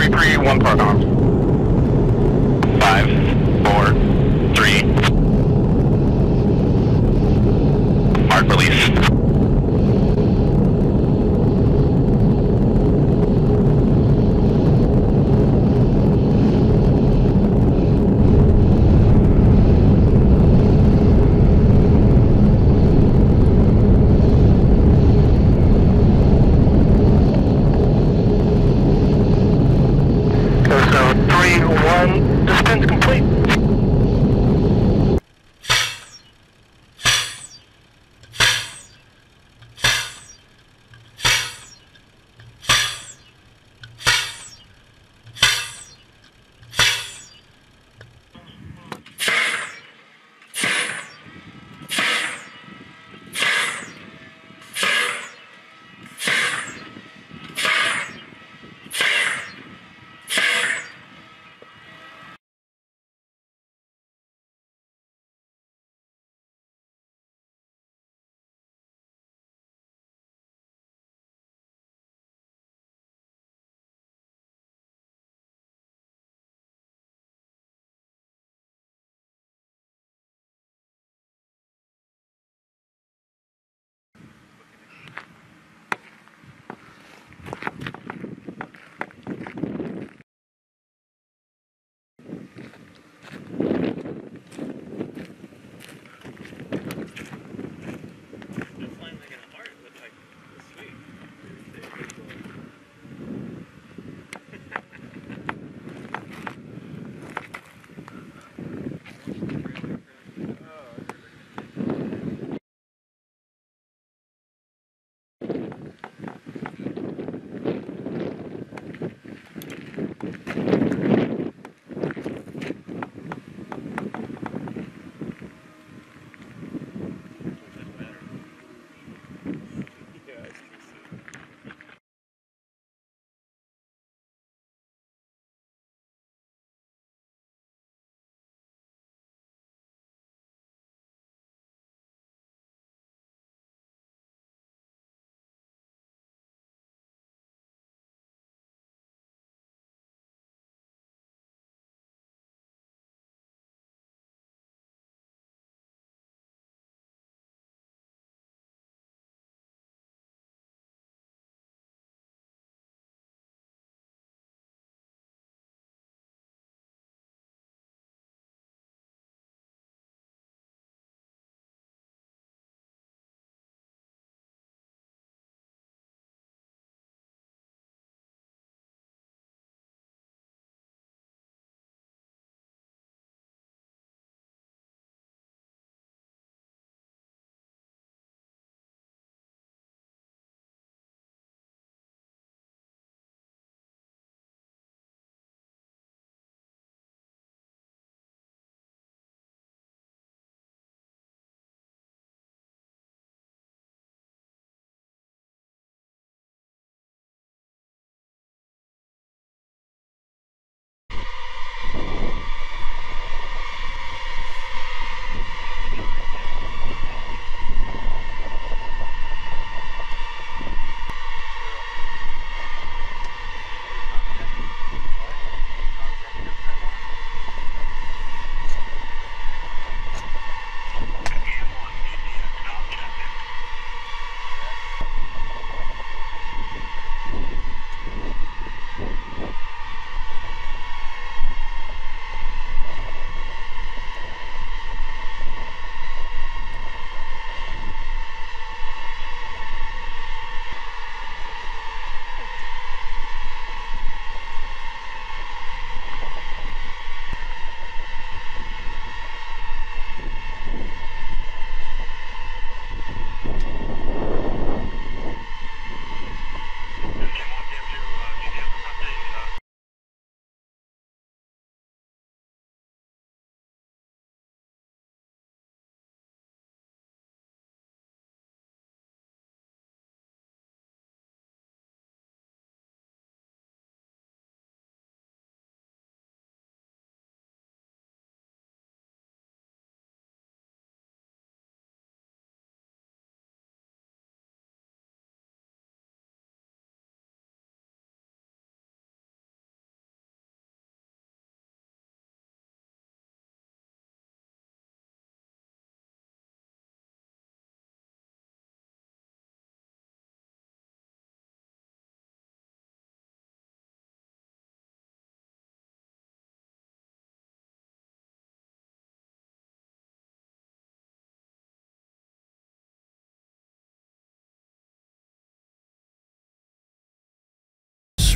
331 park arms. 5, 4, 3. Mark release.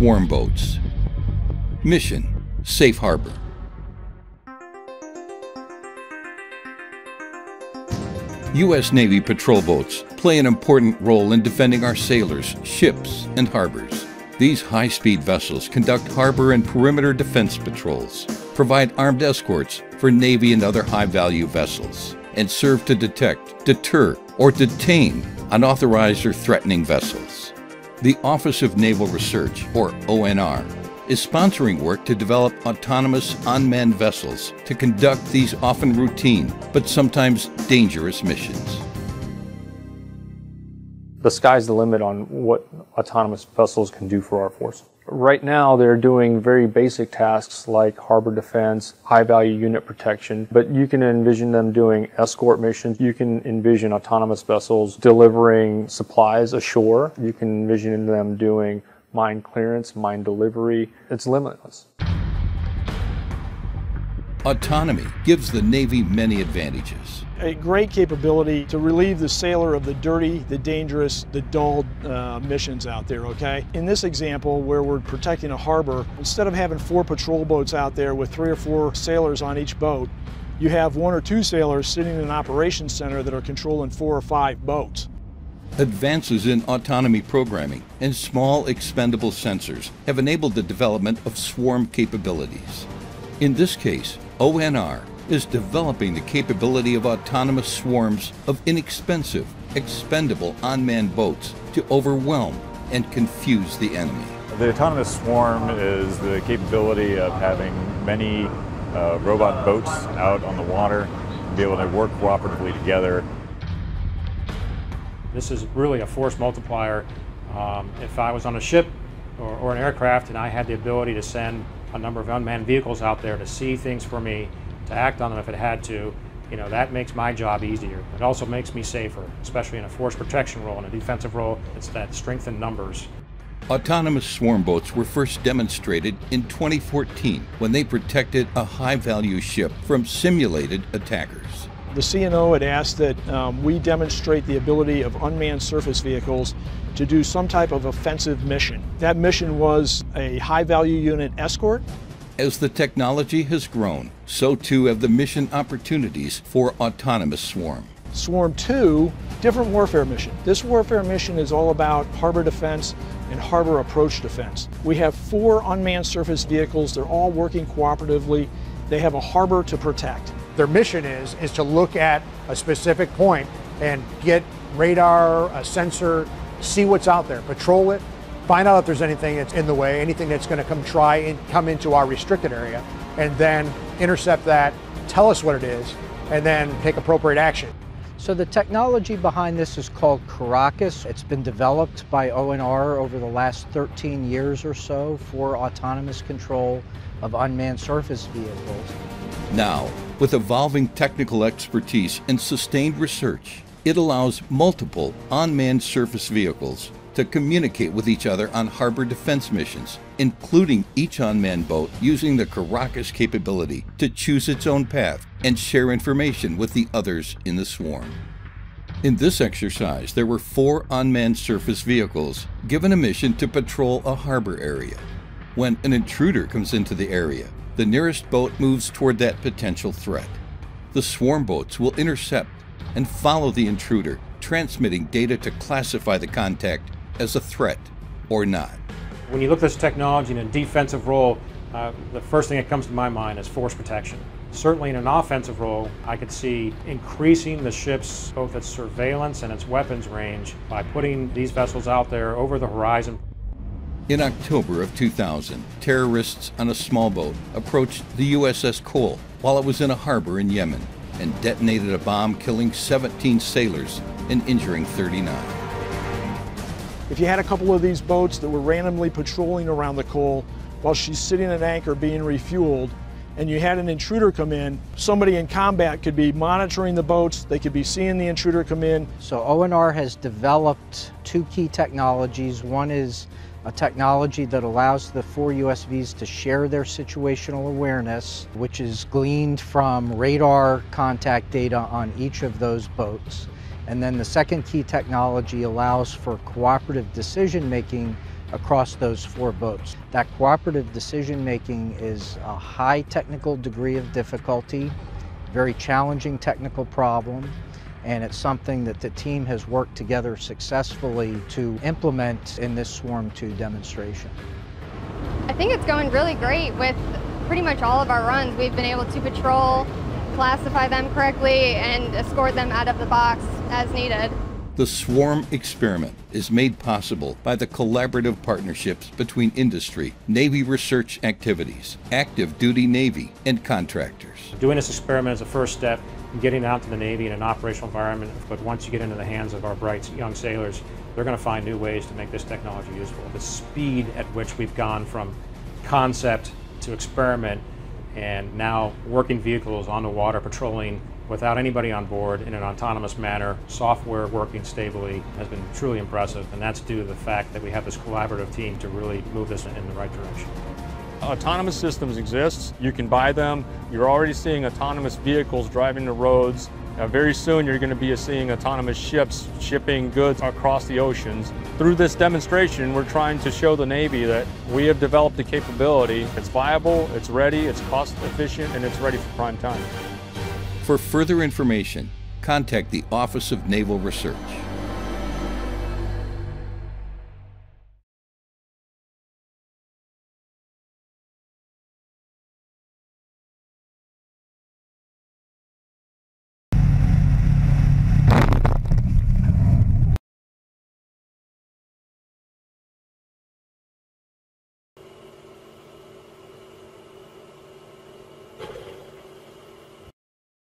swarm boats. Mission: Safe Harbor. U.S. Navy patrol boats play an important role in defending our sailors, ships, and harbors. These high-speed vessels conduct harbor and perimeter defense patrols, provide armed escorts for Navy and other high-value vessels, and serve to detect, deter, or detain unauthorized or threatening vessels. The Office of Naval Research, or ONR, is sponsoring work to develop autonomous unmanned vessels to conduct these often routine but sometimes dangerous missions. The sky's the limit on what autonomous vessels can do for our force. Right now, they're doing very basic tasks like harbor defense, high-value unit protection, but you can envision them doing escort missions. You can envision autonomous vessels delivering supplies ashore. You can envision them doing mine clearance, mine delivery. It's limitless. Autonomy gives the Navy many advantages. A great capability to relieve the sailor of the dirty, the dangerous, the dull missions out there, okay? In this example, where we're protecting a harbor, instead of having 4 patrol boats out there with 3 or 4 sailors on each boat, you have 1 or 2 sailors sitting in an operations center that are controlling 4 or 5 boats. Advances in autonomy programming and small expendable sensors have enabled the development of swarm capabilities. In this case, ONR is developing the capability of autonomous swarms of inexpensive, expendable unmanned boats to overwhelm and confuse the enemy. The autonomous swarm is the capability of having many robot boats out on the water, be able to work cooperatively together. This is really a force multiplier. If I was on a ship or an aircraft and I had the ability to send a number of unmanned vehicles out there to see things for me, to act on them if it had to, you know, that makes my job easier. It also makes me safer, especially in a force protection role, in a defensive role. It's that strength in numbers. Autonomous swarm boats were first demonstrated in 2014 when they protected a high-value ship from simulated attackers. The CNO had asked that we demonstrate the ability of unmanned surface vehicles to do some type of offensive mission. That mission was a high-value unit escort. As the technology has grown, so too have the mission opportunities for autonomous swarm. Swarm 2, different warfare mission. This warfare mission is all about harbor defense and harbor approach defense. We have 4 unmanned surface vehicles. They're all working cooperatively. They have a harbor to protect. Their mission is to look at a specific point and get radar, a sensor, see what's out there, patrol it, find out if there's anything that's in the way, anything that's going to come into our restricted area, and then intercept that, tell us what it is, and then take appropriate action. So the technology behind this is called Caracas. It's been developed by ONR over the last 13 years or so for autonomous control of unmanned surface vehicles. Now, with evolving technical expertise and sustained research, it allows multiple unmanned surface vehicles to communicate with each other on harbor defense missions, including each unmanned boat using the Caracas capability to choose its own path and share information with the others in the swarm. In this exercise, there were 4 unmanned surface vehicles given a mission to patrol a harbor area. When an intruder comes into the area, the nearest boat moves toward that potential threat. The swarm boats will intercept and follow the intruder, transmitting data to classify the contact as a threat or not. When you look at this technology in a defensive role, the first thing that comes to my mind is force protection. Certainly in an offensive role, I could see increasing the ship's, both its surveillance and its weapons range, by putting these vessels out there over the horizon. In October of 2000, terrorists on a small boat approached the USS Cole while it was in a harbor in Yemen and detonated a bomb, killing 17 sailors and injuring 39. If you had a couple of these boats that were randomly patrolling around the Cole while she's sitting at anchor being refueled, and you had an intruder come in, somebody in combat could be monitoring the boats, they could be seeing the intruder come in. So ONR has developed 2 key technologies. One is a technology that allows the 4 USVs to share their situational awareness, which is gleaned from radar contact data on each of those boats. And then the second key technology allows for cooperative decision making across those four boats. That cooperative decision-making is a high technical degree of difficulty, very challenging technical problem, and it's something that the team has worked together successfully to implement in this Swarm 2 demonstration. I think it's going really great. With pretty much all of our runs, we've been able to patrol, classify them correctly, and escort them out of the box as needed. The Swarm experiment is made possible by the collaborative partnerships between industry, Navy research activities, active duty Navy, and contractors. Doing this experiment is the first step in getting out to the Navy in an operational environment, but once you get into the hands of our bright young sailors, they're going to find new ways to make this technology useful. The speed at which we've gone from concept to experiment and now working vehicles on the water patrolling without anybody on board in an autonomous manner, software working stably, has been truly impressive, and that's due to the fact that we have this collaborative team to really move this in the right direction. Autonomous systems exist. You can buy them. You're already seeing autonomous vehicles driving the roads. Very soon you're going to be seeing autonomous ships shipping goods across the oceans. Through this demonstration, we're trying to show the Navy that we have developed a capability. It's viable, it's ready, it's cost efficient, and it's ready for prime time. For further information, contact the Office of Naval Research.